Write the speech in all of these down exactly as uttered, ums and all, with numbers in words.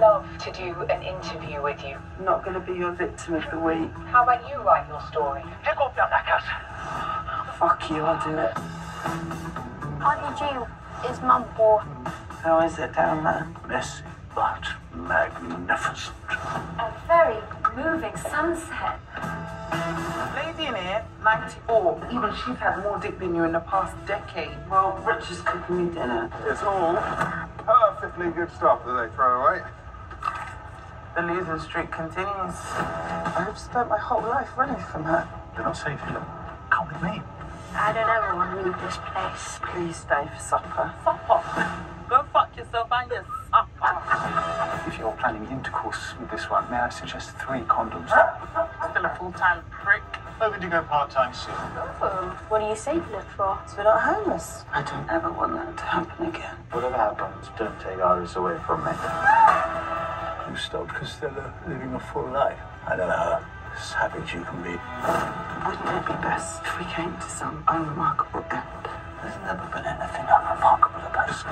love to do an interview with you. I'm not going to be your victim of the week. How about you write your story? Pick up that knackers. Fuck you, I'll do it. Auntie Jill is mum poor. How is it down there? Messy, but magnificent. A very moving sunset. Lady in here, ninety-four. Even she's had more dick than you in the past decade. Well, Rich is cooking me dinner. It's all perfectly good stuff that they throw away. The losing streak continues. I've spent my whole life running from her. You're not safe here. Come with me. I don't ever want to leave this place. Please stay for supper. Supper? Go fuck yourself and your supper. If you're planning intercourse with this one, may I suggest three condoms? Still a full-time prick. Where would you go part-time soon? Oh, what do you say to look for? We're not homeless. I don't ever want that to happen again. Whatever happens, don't take Iris away from me. You stopped Costello living a full life. I don't know her. Savage you can be. Wouldn't it be best if we came to some unremarkable end? There's never been anything unremarkable about us.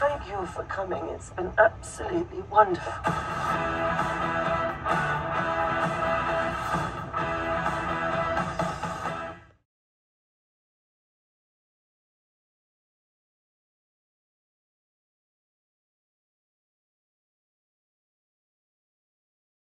Thank you for coming. It's been absolutely wonderful.